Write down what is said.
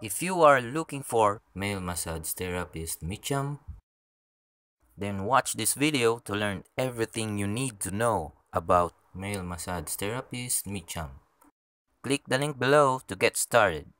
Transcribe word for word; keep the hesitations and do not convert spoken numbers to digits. If you are looking for male massage therapist Mitcham, then watch this video to learn everything you need to know about male massage therapist Mitcham. Click the link below to get started.